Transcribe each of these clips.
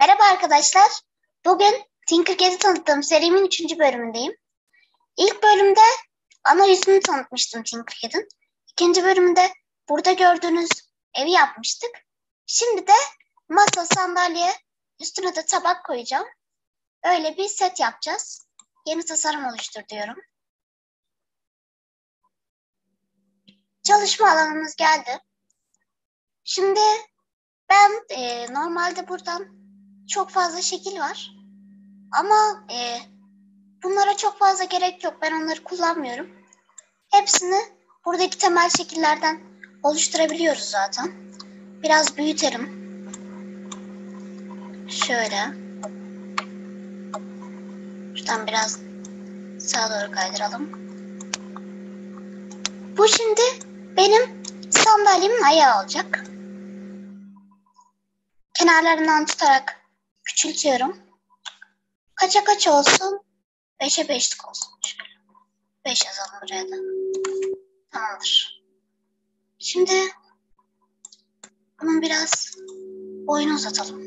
Merhaba arkadaşlar. Bugün Tinkercad'i tanıttığım serimin 3. bölümündeyim. İlk bölümde ana yüzünü tanıtmıştım Tinkercad'in. 2. bölümde burada gördüğünüz evi yapmıştık. Şimdi de masa, sandalye, üstüne de tabak koyacağım. Öyle bir set yapacağız. Yeni tasarım oluştur diyorum. Çalışma alanımız geldi. Şimdi ben normalde buradan çok fazla şekil var. Ama bunlara çok fazla gerek yok. Ben onları kullanmıyorum. Hepsini buradaki temel şekillerden oluşturabiliyoruz zaten. Biraz büyütelim. Şöyle. Şuradan biraz sağa doğru kaydıralım. Bu şimdi benim sandalyemin ayağı olacak. Kenarlarından tutarak küçültüyorum. Kaça kaç olsun? 5'e 5'lik olsun. Şöyle. 5 yazalım buraya da. Tamamdır. Şimdi bunun biraz boyunu uzatalım.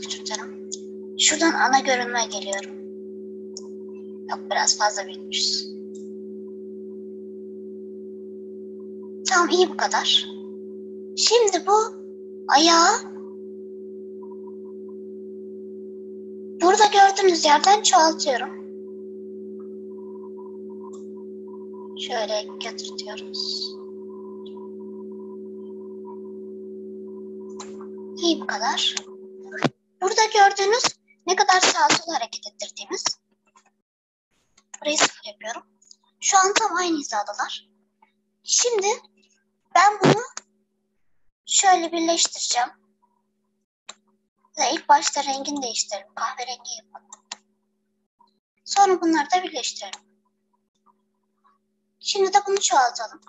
Küçültelim. Şuradan ana görünme geliyorum. Yok, biraz fazla büyütmüşüz. Tamam, iyi bu kadar. Şimdi bu ayağı burada gördüğünüz yerden çoğaltıyorum. Şöyle götürüyoruz. İyi bu kadar. Burada gördüğünüz ne kadar sağa sola hareket ettirdiğimiz. Burayı sıfır yapıyorum. Şu an tam aynı hizadalar. Şimdi ben bunu şöyle birleştireceğim. İlk başta rengini değiştirelim. Kahverengi yapalım. Sonra bunları da birleştirelim. Şimdi de bunu çoğaltalım.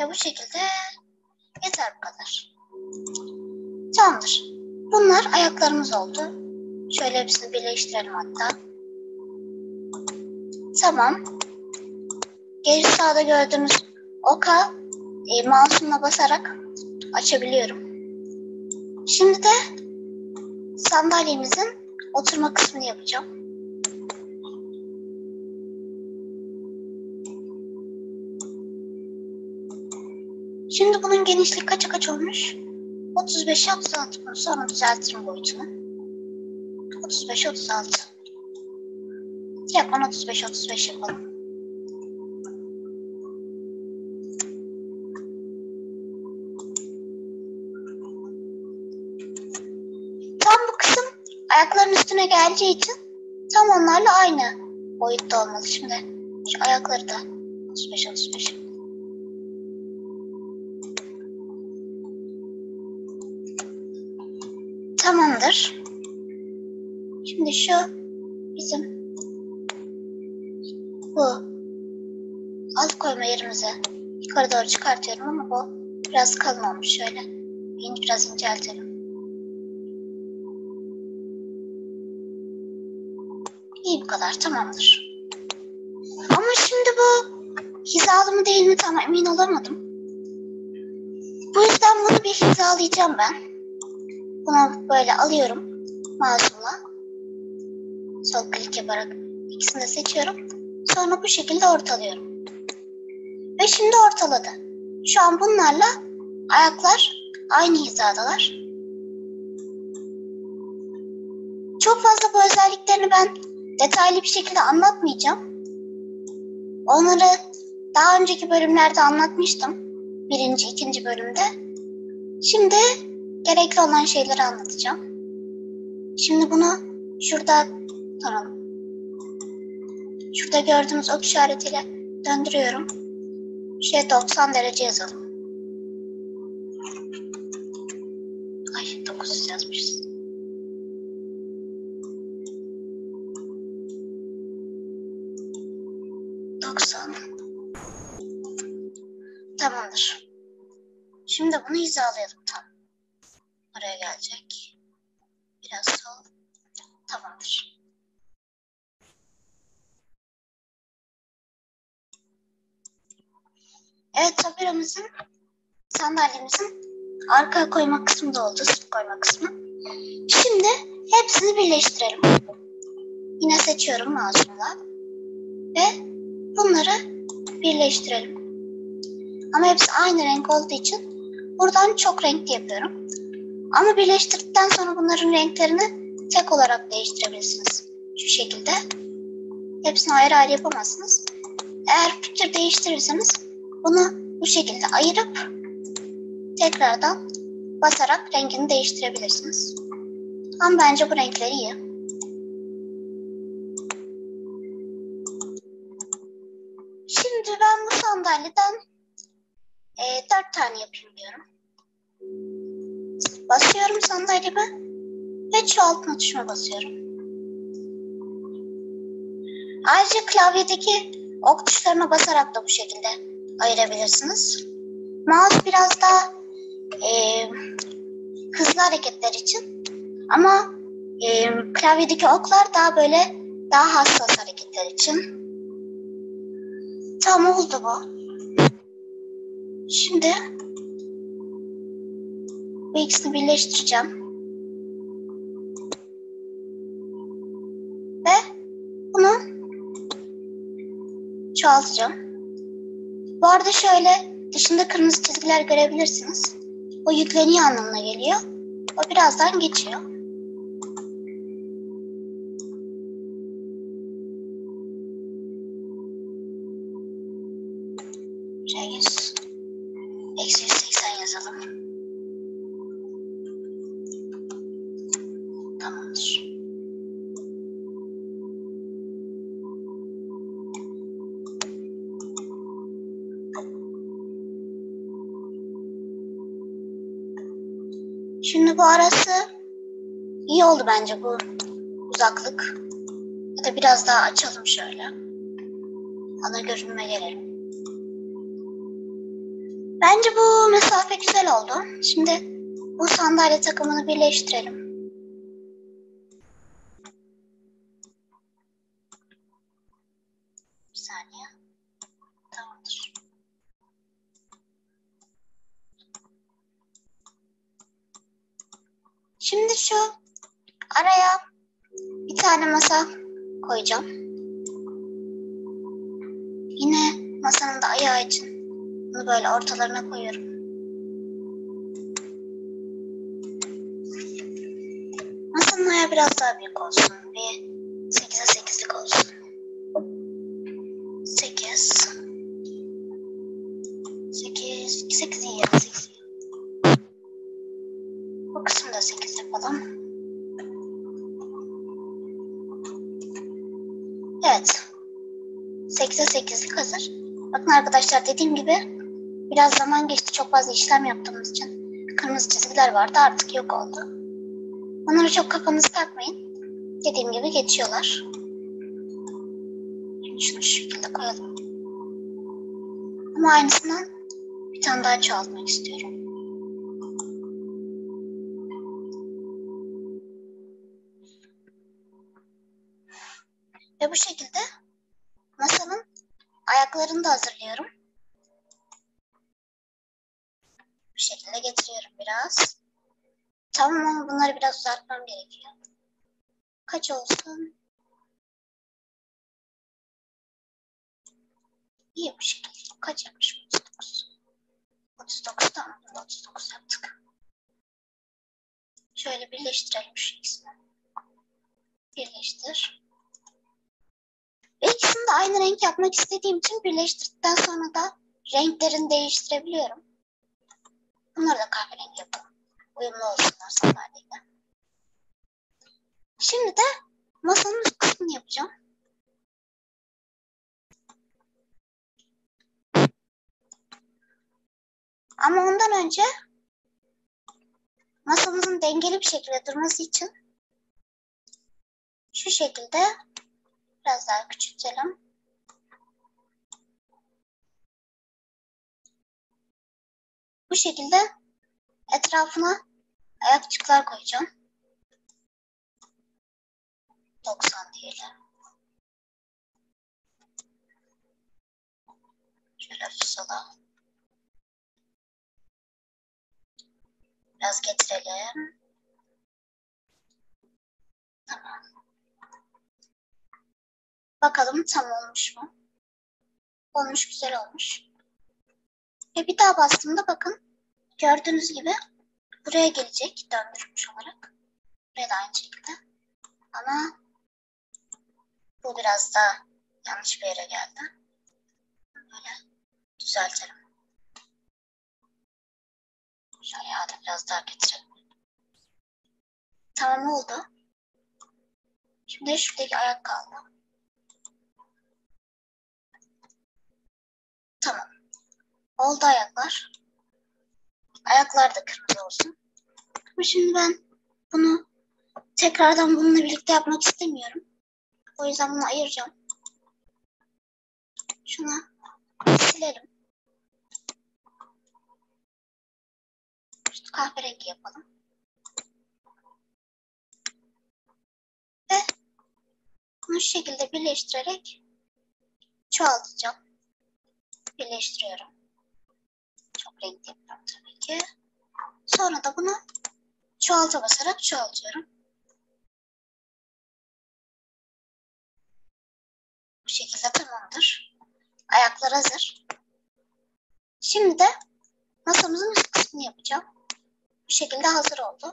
Ve bu şekilde yeter bu kadar. Tamamdır. Bunlar ayaklarımız oldu. Şöyle hepsini birleştirelim hatta. Tamam. Geri sağda gördüğünüz oka mouse'umla basarak açabiliyorum. Şimdi de sandalyemizin oturma kısmını yapacağım. Şimdi bunun genişliği kaça kaç olmuş? 35'e 36 bunu sonra düzeltirim boyutunu. 35'e 36. Yapalım 35'e 35 yapalım. Tam bu kısım ayakların üstüne geleceği için tam onlarla aynı boyutta olmalı. Şimdi şu ayakları da 35'e 35. Tamamdır. Şimdi şu bizim bu alt koyma yerimize yukarı doğru çıkartıyorum ama bu biraz kalın olmuş. Şöyle biraz inceltelim. İyi bu kadar. Tamamdır. Ama şimdi bu hizalı mı değil mi tam emin olamadım. Bu yüzden bunu bir hizalayacağım ben. Bunu böyle alıyorum mouse'umla. Sol klik yaparak ikisini de seçiyorum. Sonra bu şekilde ortalıyorum. Ve şimdi ortaladı. Şu an bunlarla ayaklar aynı hizadalar. Çok fazla bu özelliklerini ben detaylı bir şekilde anlatmayacağım. Onları daha önceki bölümlerde anlatmıştım. 1. 2. bölümde. Şimdi gerekli olan şeyleri anlatacağım. Şimdi bunu şurada tutalım. Şurada gördüğümüz ok işaretiyle döndürüyorum. Şuraya 90 derece yazalım. Ay 900 yazmışız. Tamamdır. Şimdi bunu hizalayalım tam. Buraya gelecek. Biraz sol. Tamamdır. Evet, tabelamızın, sandalyemizin arka koyma kısmı da oldu, sırt koyma kısmı. Şimdi hepsini birleştirelim. Yine seçiyorum mouse'umla ve bunları birleştirelim. Ama hepsi aynı renk olduğu için buradan çok renkli yapıyorum. Ama birleştirdikten sonra bunların renklerini tek olarak değiştirebilirsiniz. Şu şekilde. Hepsini ayrı ayrı yapamazsınız. Eğer picture değiştirirseniz bunu bu şekilde ayırıp tekrardan basarak rengini değiştirebilirsiniz. Ama bence bu renkleri iyi. Şimdi ben bu sandalyeden 4 tane yapayım diyorum. Basıyorum sandalyeme ve çoğaltma tuşuna basıyorum. Ayrıca klavyedeki ok tuşlarına basarak da bu şekilde ayırabilirsiniz. Mouse biraz daha hızlı hareketler için, ama klavyedeki oklar daha böyle daha hassas hareketler için. Tam oldu bu. Şimdi bu ikisini birleştireceğim ve bunu çoğaltacağım. Bu arada şöyle dışında kırmızı çizgiler görebilirsiniz. O yükleniyor anlamına geliyor. O birazdan geçiyor. -180 yazalım. Tamamdır. Şimdi bu arası iyi oldu bence, bu uzaklık. Ya da biraz daha açalım şöyle. Ana görünüme gelelim. Bence bu mesafe güzel oldu. Şimdi bu sandalye takımını birleştirelim. Bir saniye. Tamamdır. Şimdi şu araya bir tane masa koyacağım. Yine masanın da ayağı için. Bunu böyle ortalarına koyuyorum. Masanın ayağı biraz daha büyük olsun. Bir 8'e 8'lik olsun. 8 iyi ya. 8. Bu kısmı da 8 yapalım. Evet. 8'e 8'lik hazır. Bakın arkadaşlar, dediğim gibi biraz zaman geçti, çok fazla işlem yaptığımız için kırmızı çizgiler vardı, artık yok oldu. Onlara çok kafanızı takmayın. Dediğim gibi geçiyorlar. Şimdi şunu şu şekilde koyalım. Ama aynısından bir tane daha çoğaltmak istiyorum. Ve bu şekilde masanın ayaklarını da hazırlıyorum. Bu şekilde getiriyorum biraz. Tamam, ama bunları biraz uzatmam gerekiyor. Kaç olsun? İyi bu şekilde. Kaç yapmışım? 39. 39 tamam. 39 yaptık. Şöyle birleştirelim şu ikisini. Birleştir. Ve ikisini de aynı renk yapmak istediğim için birleştirdikten sonra da renklerini değiştirebiliyorum. Bunları da kahverengi yapalım. Uyumlu olsunlar sandalyeyle. Şimdi de masanın üst kısmını yapacağım. Ama ondan önce masamızın dengeli bir şekilde durması için şu şekilde biraz daha küçültelim. Bu şekilde etrafına ayakçıklar koyacağım. 90 diyelim. Şöyle sola. biraz getirelim. Tamam. Bakalım tam olmuş mu? Olmuş, güzel olmuş. Ve bir daha bastığımda bakın gördüğünüz gibi buraya gelecek döndürmüş olarak. Buraya da aynı şekilde. Ama bu biraz daha yanlış bir yere geldi. Böyle düzeltelim. Şöyle ya da biraz daha getirelim. Tamam oldu. Şimdi şuradaki ayak kaldı. Tamam. Oldu ayaklar. Ayaklar da kırmızı olsun. Ama şimdi ben bunu tekrardan bununla birlikte yapmak istemiyorum. O yüzden bunu ayıracağım. Şuna silelim. Şu kahverengi yapalım. Ve bunu şu şekilde birleştirerek çoğaltacağım. Birleştiriyorum. Çok renkli yapıyorum tabii ki. Sonra da bunu çoğalta basarak çoğaltıyorum. Bu şekilde tamamdır. Ayaklar hazır. Şimdi de masamızın üst kısmını yapacağım. Bu şekilde hazır oldu.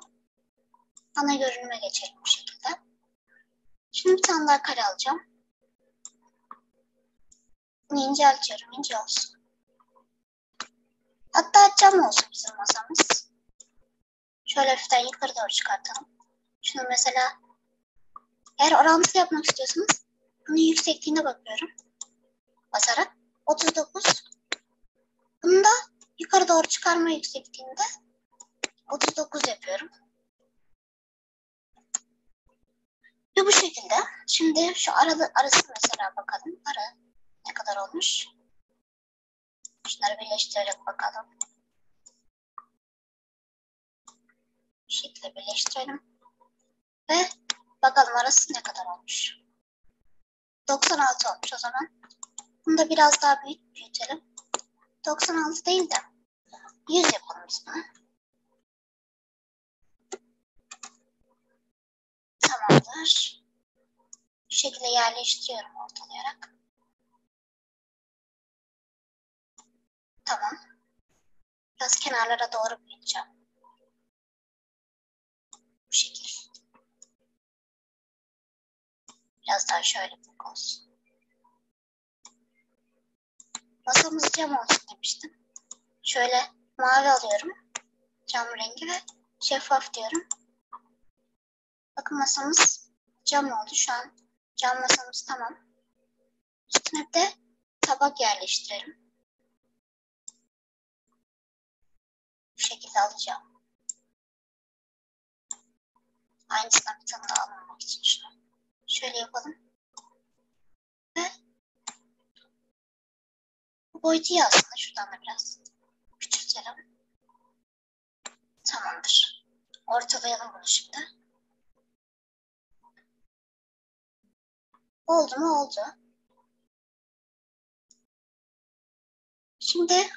Ana görünüme geçelim bu şekilde. Şimdi bir tane daha kare alacağım. Bunu inceltiyorum, ince olsun. Hatta cam olsun bizim masamız. Şöyle hafiften yukarı doğru çıkartalım. Şunu mesela eğer orantısı yapmak istiyorsanız bunun yüksekliğine bakıyorum. Basarak 39. Bunu da yukarı doğru çıkarma yüksekliğinde 39 yapıyorum. Ve bu şekilde. Şimdi şu arası mesela bakalım. Ara ne kadar olmuş? Şunları birleştirerek bakalım. Bu şekilde birleştirelim. Ve bakalım arası ne kadar olmuş. 96 olmuş o zaman. Bunu da biraz daha büyütelim. 96 değil de 100 yapalım biz bunu. Tamamdır. Bu şekilde yerleştiriyorum ortalayarak. Tamam. Biraz kenarlara doğru büyüteceğim. Bu şekilde. Biraz daha şöyle büyük olsun. Masamız cam olsun demiştim. Şöyle mavi alıyorum. Cam rengi ve şeffaf diyorum. Bakın masamız cam oldu. Şu an cam masamız tamam. Üstüne bir de tabak yerleştirelim. Bu şekilde alacağım. Aynısından bir tane daha almamak için şunu. Şöyle yapalım. Ve bu boyutu iyi aslında. Şuradan da biraz küçültelim. Tamamdır. Ortalayalım bunu şimdi. Oldu mu? Oldu. Şimdi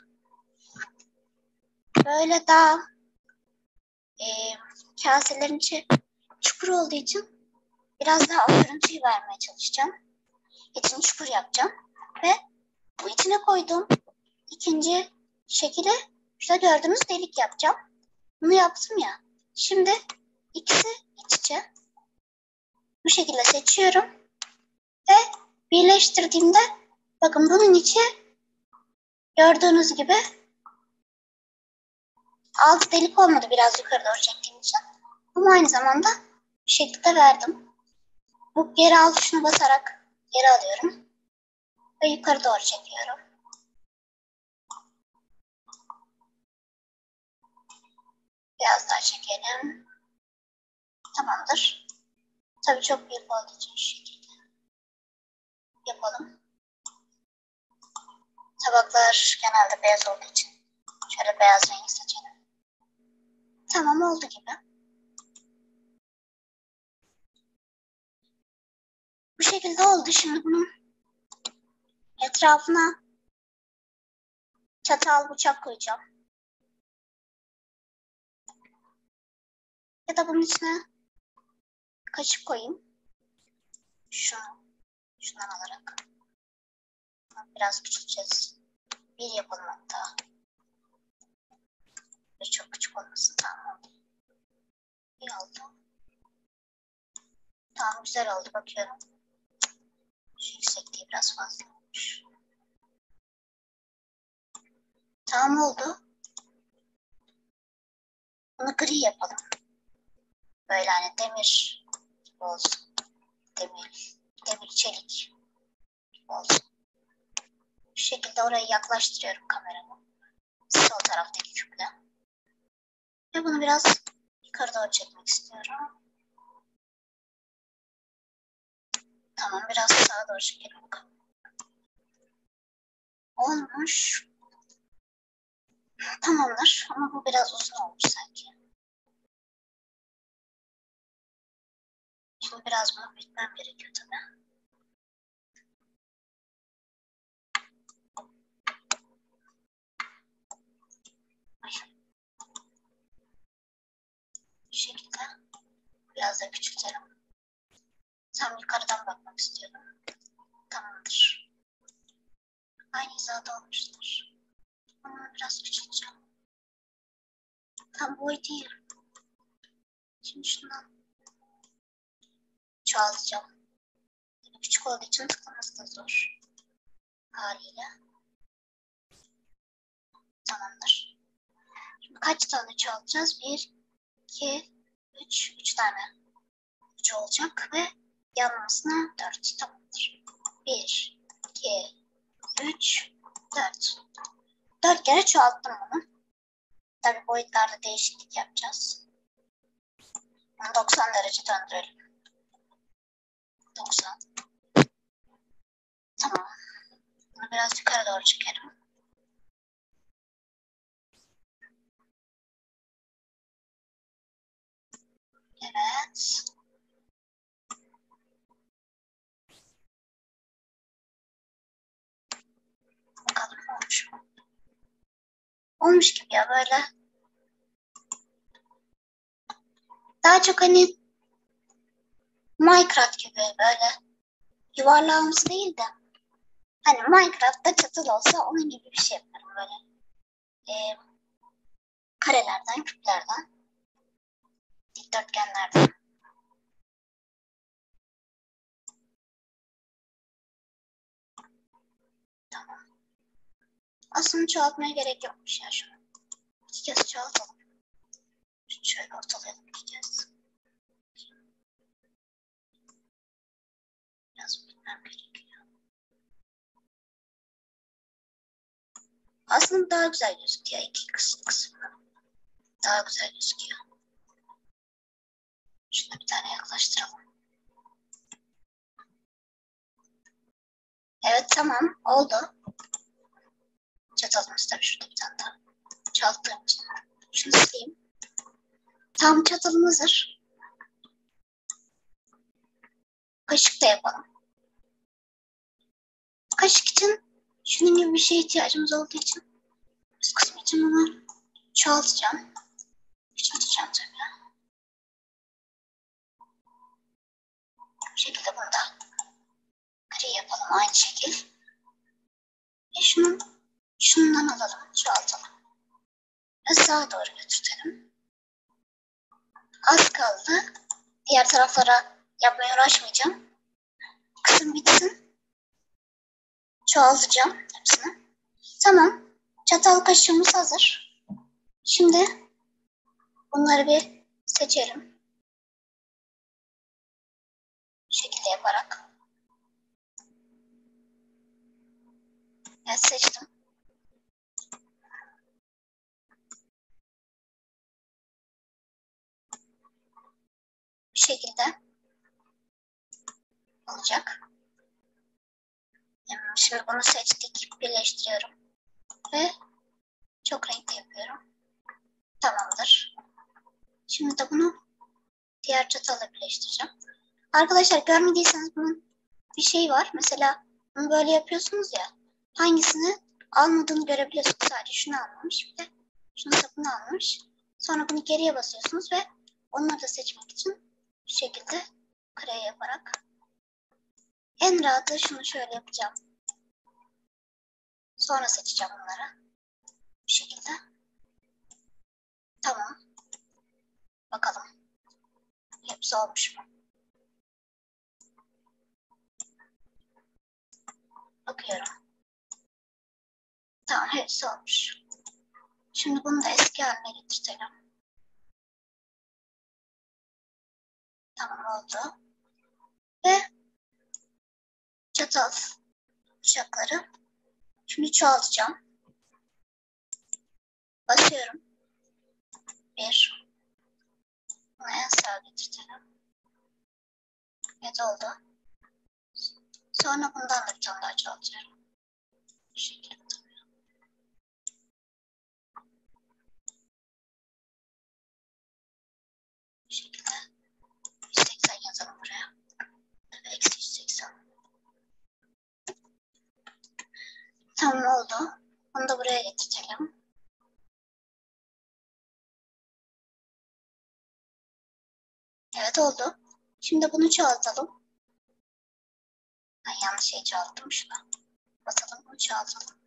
böyle daha kaselerin içi çukur olduğu için biraz daha o görüntüyü vermeye çalışacağım. İçini çukur yapacağım. Ve bu içine koyduğum ikinci şekilde şurada gördüğünüz delik yapacağım. Bunu yaptım ya. Şimdi ikisi iç içe. Bu şekilde seçiyorum. Ve birleştirdiğimde bakın bunun içi gördüğünüz gibi altı delik olmadı biraz yukarı doğru çektiğim için. Ama aynı zamanda bu şekilde verdim. Bu geri al tuşuna basarak geri alıyorum. Ve yukarı doğru çekiyorum. Biraz daha çekelim. Tamamdır. Tabii çok büyük olduğu için şu şekilde yapalım. Tabaklar genelde beyaz olduğu için şöyle beyaz rengi seçelim. Tamam oldu gibi. Bu şekilde oldu. Şimdi bunun etrafına çatal bıçak koyacağım. Ya da bunun içine kaşık koyayım. Şundan alarak. Biraz küçülteceğiz. Bir yapalım hatta. Çok küçük olmasın. Tamam. İyi oldu. Tamam, güzel oldu. Bakıyorum. Şu yüksekliği biraz fazla olmuş. Tamam oldu. Bunu gri yapalım. Böyle hani demir olsun. Demir çelik olsun. Bu şekilde orayı yaklaştırıyorum kameramı. Sol taraftaki küple. Ve bunu biraz yukarı doğru çekmek istiyorum. Tamam, biraz sağa doğru çekelim bakalım. Olmuş. Tamamdır ama bu biraz uzun olmuş sanki. Şimdi biraz bunu büyütmem gerekiyor tabii. Bu şekilde biraz da küçültelim. Tam yukarıdan bakmak istiyorum. Tamamdır. Aynı hizada olmuştur. Bunu biraz küçülteceğim. Tam boy değil. Şimdi şundan çoğaltacağım. Küçük olduğu için tıklaması da zor. Haliyle. Tamamdır. Şimdi kaç tane çoğaltacağız? 1, 2, 3. 3 tane. 3 olacak ve yanmasına 4. Tamamdır. 1, 2, 3, 4. 4 kere çoğalttım bunu. Tabii boyutlarda değişiklik yapacağız. 90 derece döndürelim. 90. Tamam. Bunu biraz yukarı doğru çekelim. Evet. Bakalım olmuş mu? Olmuş gibi ya böyle. Daha çok hani Minecraft gibi böyle yuvarlağımız değil de hani Minecraft'ta çatıl olsa onun gibi bir şey yaparım böyle. Karelerden, küplerden, dikdörtgenlerden. Tamam. Aslında çoğaltmaya gerek yokmuş ya şunu. 2 kez çoğaltalım. Şöyle ortalayalım 2 kez. Biraz bilmem gerekiyor. Aslında daha güzel gözüküyor. 2 kısımda. Daha güzel gözüküyor. Şuna bir tane yaklaştıralım. Evet, tamam oldu. Çatalımız tabii şurada bir tane daha. Çaldığım için. Şunu sileyim. Tam çatalım hazır. Kaşık da yapalım. Kaşık için şunun gibi bir şeye ihtiyacımız olduğu için üst kısmı için bunu çoğaltacağım. Küçülteceğim tabii. Bu şekilde bunu da gri yapalım aynı şekil. Ve şundan alalım, çoğaltalım. Ve sağa doğru götürelim. Az kaldı. Diğer taraflara yapmaya uğraşmayacağım. Kısım bitsin. Çoğaltacağım hepsini. Tamam. Çatal kaşığımız hazır. Şimdi bunları bir seçelim. Bu şekilde yaparak. Evet, seçtim. Bu şekilde olacak. Şimdi bunu seçtik, birleştiriyorum ve çok renkli yapıyorum. Tamamdır. Şimdi de bunu diğer çatalla birleştireceğim. Arkadaşlar, görmediyseniz bunun bir şeyi var. Mesela bunu böyle yapıyorsunuz ya, hangisini almadığını görebiliyorsunuz. Sadece şunu almamış, bir de şunu sapını almış. Sonra bunu geriye basıyorsunuz ve Onları da seçmek için şu şekilde kare yaparak en rahatı şunu şöyle yapacağım. Sonra seçeceğim bunları. Bu şekilde. Tamam. Bakalım. Hepsi olmuş mu? Bakıyorum. Tamam, hepsi olmuş. Şimdi bunu da eski haline getirtelim. Tamam, oldu. Ve çatal bıçakları şimdi çoğaltacağım. Basıyorum. Bir. Bunu en sağa getirtelim. Evet, oldu. Sonra bundan da bir tane daha çoğaltıyorum. Bu şekilde. Bu şekilde 180 yazalım buraya. Eksi 180. Tamam, oldu. Bunu da buraya getirtelim. Evet, oldu. Şimdi bunu çoğaltalım. Ay, yanlış şey çoğalttım şuna. Basalım, bunu çoğaltalım.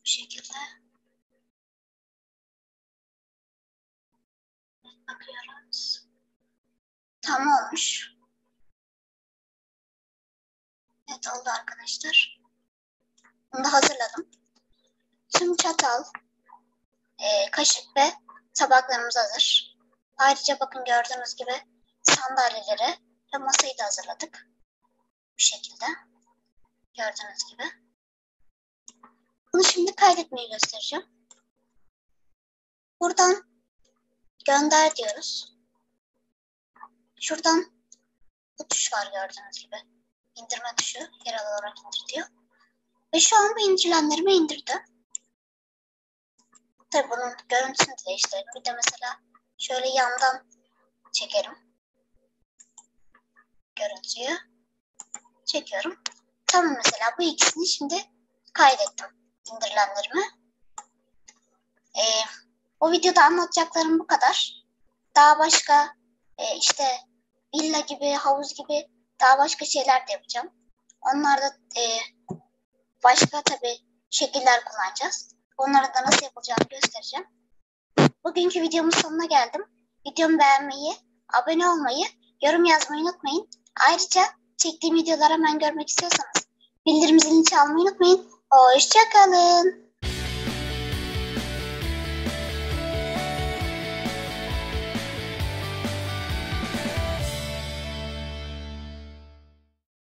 Bu şekilde. Bakıyoruz. Tam olmuş. Evet, oldu arkadaşlar. Bunu da hazırladım. Şimdi çatal, kaşık ve tabaklarımız hazır. Ayrıca bakın gördüğünüz gibi sandalyeleri ve masayı da hazırladık. Bu şekilde. Gördüğünüz gibi. Bunu şimdi kaydetmeyi göstereceğim. Buradan gönder diyoruz. Şuradan bu tuş var gördüğünüz gibi. İndirme tuşu yer olarak indir diyor. Ve şu an bu indirilenlerimi indirdi. Tabii bunun görüntüsünü de değiştirelim. Bir de mesela şöyle yandan çekerim. Görüntüyü çekiyorum. Tamam, mesela bu ikisini şimdi kaydettim. İndirilenlerimi. O videoda anlatacaklarım bu kadar. Daha başka işte villa gibi, havuz gibi daha başka şeyler de yapacağım. Onlarda başka tabii şekiller kullanacağız. Onlara da nasıl yapılacağını göstereceğim. Bugünkü videomun sonuna geldim. Videomu beğenmeyi, abone olmayı, yorum yazmayı unutmayın. Ayrıca çektiğim videoları hemen görmek istiyorsanız bildirim zilini çalmayı unutmayın. Hoşça kalın.